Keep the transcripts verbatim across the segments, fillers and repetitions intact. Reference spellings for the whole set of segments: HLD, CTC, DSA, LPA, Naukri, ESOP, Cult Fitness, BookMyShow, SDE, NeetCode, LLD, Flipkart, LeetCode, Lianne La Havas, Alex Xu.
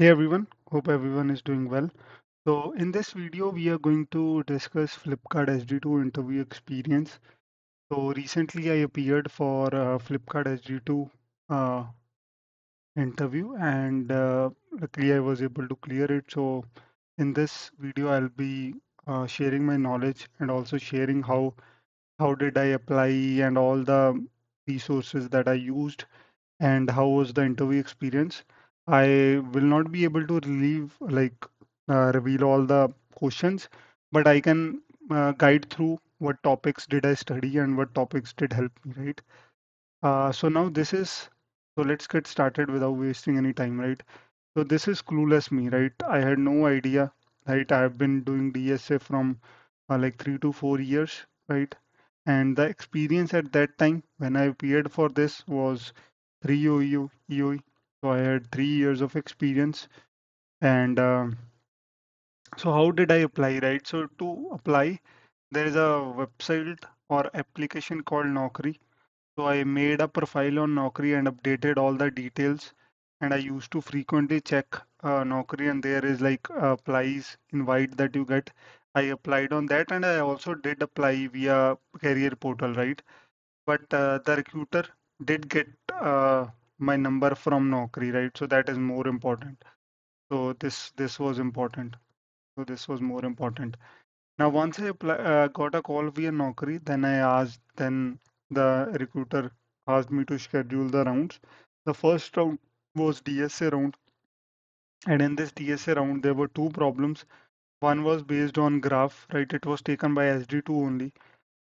Hey everyone, hope everyone is doing well. So in this video, we are going to discuss Flipkart S D two interview experience. So recently I appeared for a Flipkart S D two uh, interview and uh, luckily I was able to clear it. So in this video, I'll be uh, sharing my knowledge and also sharing how, how did I apply and all the resources that I used and how was the interview experience. I will not be able to relieve, like uh, reveal all the questions, but I can uh, guide through what topics did I study and what topics did help me, right? Uh, so now this is, so let's get started without wasting any time, right? So this is clueless me, right? I had no idea, right? I've been doing D S A from uh, like three to four years, right? And the experience at that time when I appeared for this was three E O E. So I had three years of experience. And uh, so how did I apply, right? So to apply, there is a website or application called Naukri. So I made a profile on Naukri and updated all the details. And I used to frequently check uh, Naukri, and there is like uh, applies invite that you get. I applied on that, and I also did apply via career portal, right? But uh, the recruiter did get uh, my number from Naukri, right? So that is more important. So this this was important. So this was more important. Now, once I apply, uh, got a call via Naukri, then I asked, then the recruiter asked me to schedule the rounds. The first round was D S A round. And in this D S A round, there were two problems. One was based on graph, right? It was taken by S D two only.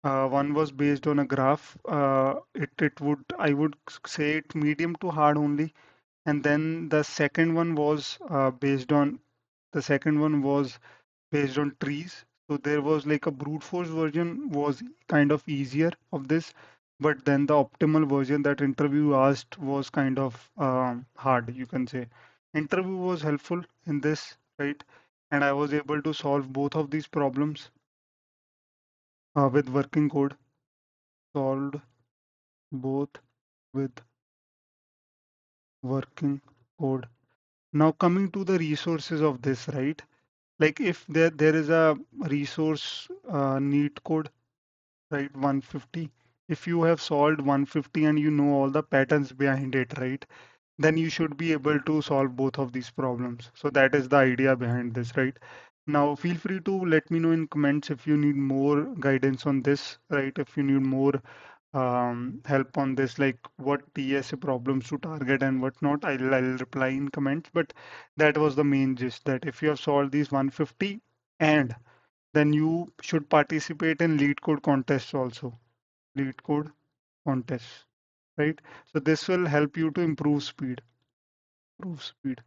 Uh, one was based on a graph. Uh, it it would I would say it medium to hard only, and then the second one was uh, based on the second one was based on trees. So there was like a brute force version was kind of easier of this, but then the optimal version that interview asked was kind of uh, hard. You can say interview was helpful in this, right? And I was able to solve both of these problems. Uh, with working code, solved both with working code. Now coming to the resources of this, right? Like if there there is a resource uh, NeetCode, right? one fifty. If you have solved one fifty and you know all the patterns behind it, right? Then you should be able to solve both of these problems. So that is the idea behind this, right? Now, feel free to let me know in comments if you need more guidance on this, right? If you need more um, help on this, like what D S A problems to target and whatnot, I'll, I'll reply in comments. But that was the main gist, that if you have solved these one fifty, and then you should participate in LeetCode contests also, LeetCode contests, right? So this will help you to improve speed, improve speed.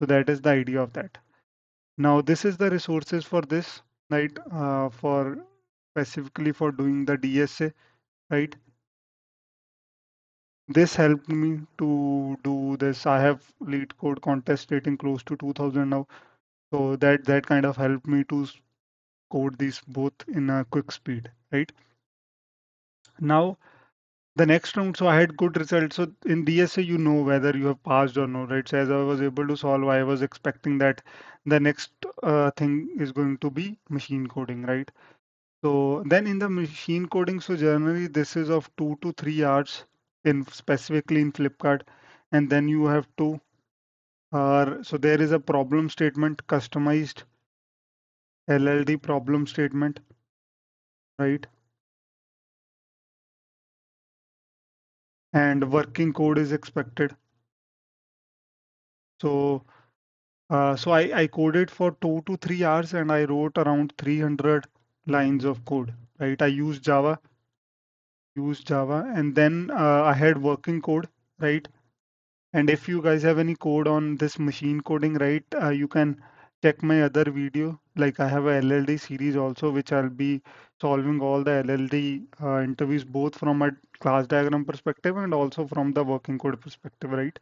So that is the idea of that. Now, this is the resources for this, right? Uh, for specifically for doing the D S A, right? This helped me to do this. I have LeetCode contest rating close to two thousand now. So that, that kind of helped me to code these both in a quick speed, right? Now, the next round, so I had good results. So in D S A, you know whether you have passed or no, right? So as I was able to solve, I was expecting that the next uh, thing is going to be machine coding, right? So then in the machine coding, so generally this is of two to three hours in specifically in Flipkart. And then you have to, uh, so there is a problem statement, customized L L D problem statement, right? And working code is expected. So uh, so I, I coded for two to three hours and I wrote around three hundred lines of code, right? I used Java, used Java, and then uh, I had working code, right? And if you guys have any code on this machine coding, right, uh, you can check my other video. Like I have a L L D series also, which I'll be solving all the L L D uh, interviews, both from a class diagram perspective and also from the working code perspective, right?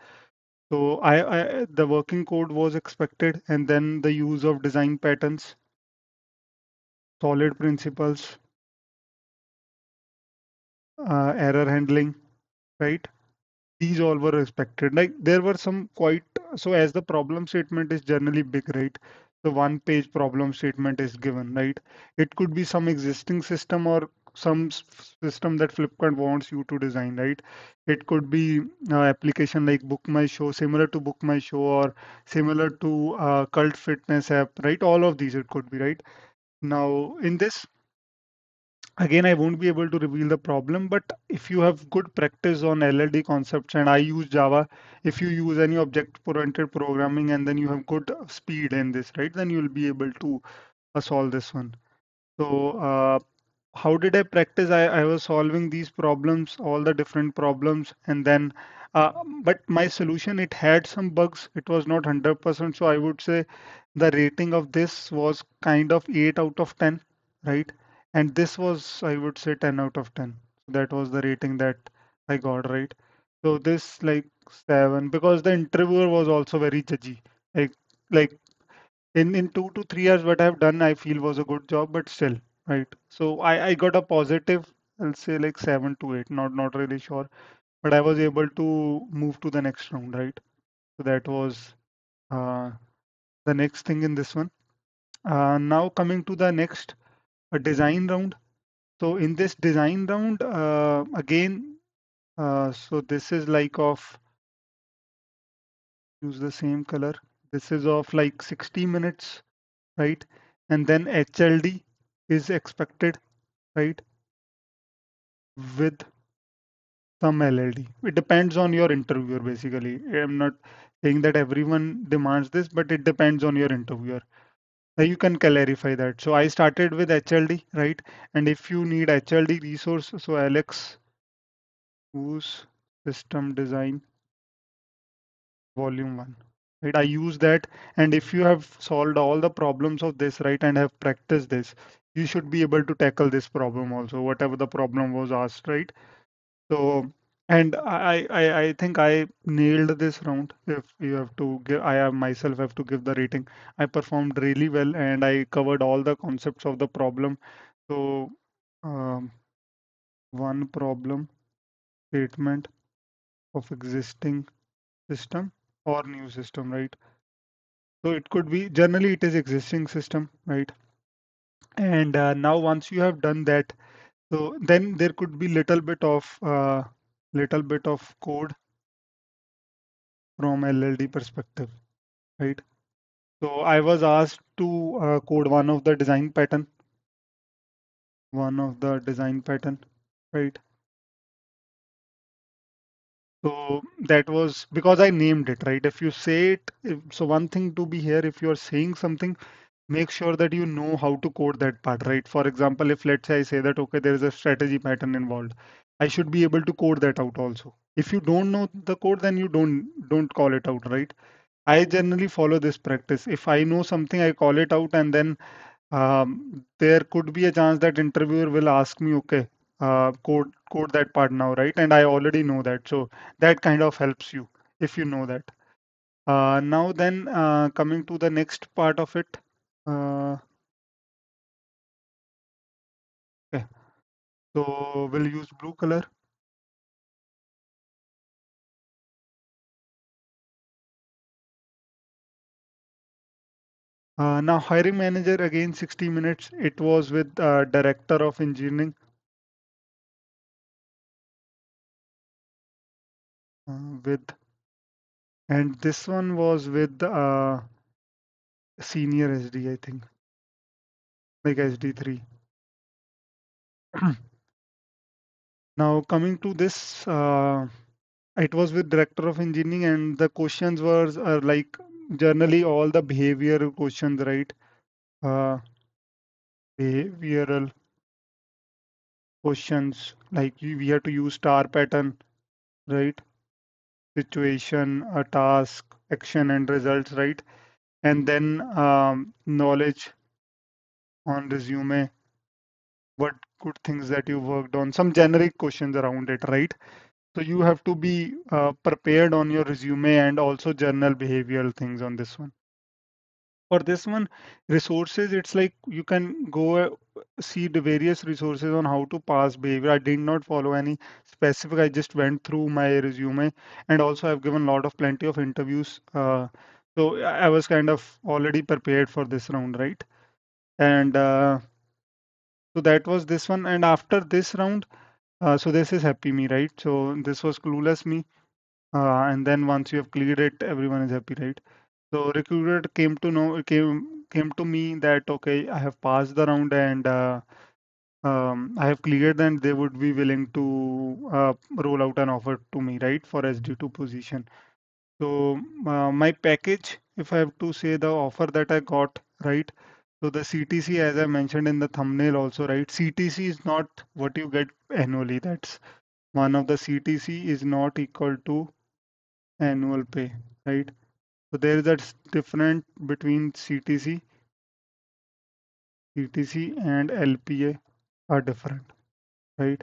So I, I the working code was expected, and then the use of design patterns, solid principles, uh, error handling, right? these all were respected. Like there were some quite, so as the problem statement is generally big, right? The one page problem statement is given, right? It could be some existing system or some system that Flipkart wants you to design, right? It could be an application like BookMyShow, similar to BookMyShow or similar to uh, Cult Fitness app, right? All of these it could be, right? Now in this, again, I won't be able to reveal the problem, but if you have good practice on L L D concepts, and I use Java, if you use any object-oriented programming and then you have good speed in this, right, then you'll be able to uh, solve this one. So uh, how did I practice? I, I was solving these problems, all the different problems, and then, uh, but my solution, it had some bugs. It was not one hundred percent. So I would say the rating of this was kind of eight out of ten, right? And this was, I would say, ten out of ten. That was the rating that I got, right? So this like seven, because the interviewer was also very judgy. Like, like in, in two to three hours, what I've done, I feel was a good job, but still, right? So I, I got a positive, I'll say like seven to eight, not, not really sure, but I was able to move to the next round, right? So that was uh, the next thing in this one. Uh, now coming to the next, a design round. So in this design round, uh, again, uh, so this is like of, use the same color. This is of like sixty minutes, right? And then H L D is expected, right? With some L L D. It depends on your interviewer, basically. I'm not saying that everyone demands this, but it depends on your interviewer. You can clarify that. So I started with H L D, right? And if you need H L D resource, so Alex Xu system design volume one, right? I use that. And if you have solved all the problems of this, right, and have practiced this, you should be able to tackle this problem also, whatever the problem was asked, right? So, and I, I, I think I nailed this round. If you have to give, I have myself have to give the rating. I performed really well and I covered all the concepts of the problem. So um, one problem statement of existing system or new system, right? So it could be, generally it is existing system, right? And uh, now once you have done that, so then there could be little bit of, uh, little bit of code from L L D perspective, right? So I was asked to uh, code one of the design pattern, one of the design pattern, right? So that was because I named it, right? If you say it, if, so one thing to be here, if you're saying something, make sure that you know how to code that part, right? For example, if let's say I say that, okay, there is a strategy pattern involved, I should be able to code that out also. If you don't know the code, then you don't don't call it out, right? I generally follow this practice. If I know something, I call it out, and then um, there could be a chance that interviewer will ask me, okay, uh, code code that part now, right? And I already know that, so that kind of helps you if you know that. Uh, now then, uh, coming to the next part of it. Uh, okay. So we'll use blue color. Uh, now hiring manager, again, sixty minutes. It was with uh, director of engineering. Uh, with, and this one was with uh, senior S D, I think, like S D three. Now coming to this, uh, it was with director of engineering and the questions were are like generally all the behavioral questions, right? Uh, behavioral questions, like you, we have to use star pattern, right? Situation, a task, action and results, right? And then um, knowledge on resume. What good things that you worked on, some generic questions around it, right? So you have to be uh, prepared on your resume and also journal behavioral things on this one. For this one, resources, it's like you can go see the various resources on how to pass behavior. I did not follow any specific. I just went through my resume, and also I've given a lot of plenty of interviews. Uh, so I was kind of already prepared for this round, right? And uh, so that was this one. And after this round, uh, so this is Happy Me, right? So this was Clueless Me. Uh, and then once you have cleared it, everyone is happy, right? So recruiter came to know came came to me that okay, I have passed the round and uh, um, I have cleared, and they would be willing to uh, roll out an offer to me, right, for S D two position. So uh, my package, if I have to say the offer that I got, right? So the C T C, as I mentioned in the thumbnail also, right? C T C is not what you get annually. That's one of the C T C is not equal to annual pay, right? So there is a difference between C T C, C T C and L P A are different, right?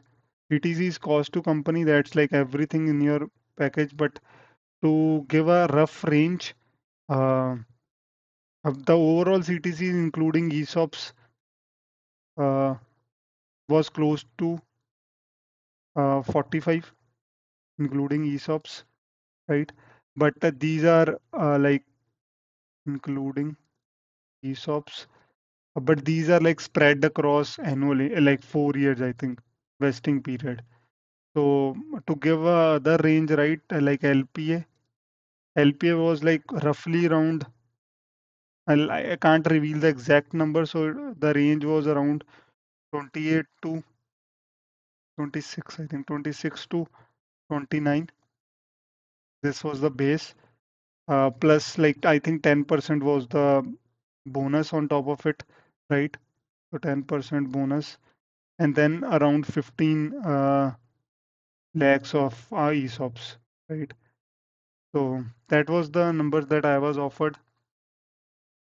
C T C is cost to company, that's like everything in your package, but to give a rough range, uh, of the overall C T C, including ESOPs, uh, was close to uh, forty-five, including ESOPs, right? But uh, these are uh, like including ESOPs, but these are like spread across annually, like four years, I think, vesting period. So to give uh, the range, right, like L P A, L P A was like roughly around, I can't reveal the exact number. So the range was around twenty-eight to twenty-six, I think twenty-six to twenty-nine. This was the base, uh, plus like I think ten percent was the bonus on top of it, right? So ten percent bonus, and then around fifteen uh, lakhs of uh, ESOPs, right? So that was the numbers that I was offered.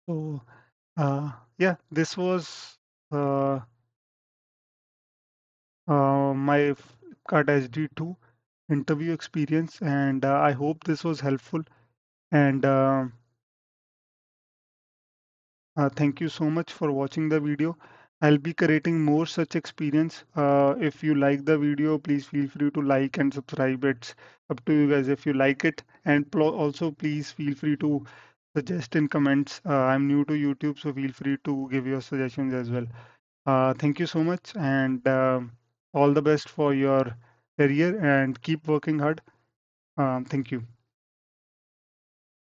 So uh, yeah, this was uh, uh, my Flipkart S D two interview experience, and uh, I hope this was helpful, and uh, uh, thank you so much for watching the video. I'll be creating more such experience. Uh, if you like the video, please feel free to like and subscribe. It's up to you guys if you like it, and also please feel free to suggest in comments. Uh, I'm new to YouTube, so feel free to give your suggestions as well. Uh, thank you so much, and uh, all the best for your career, and keep working hard. Um, thank you.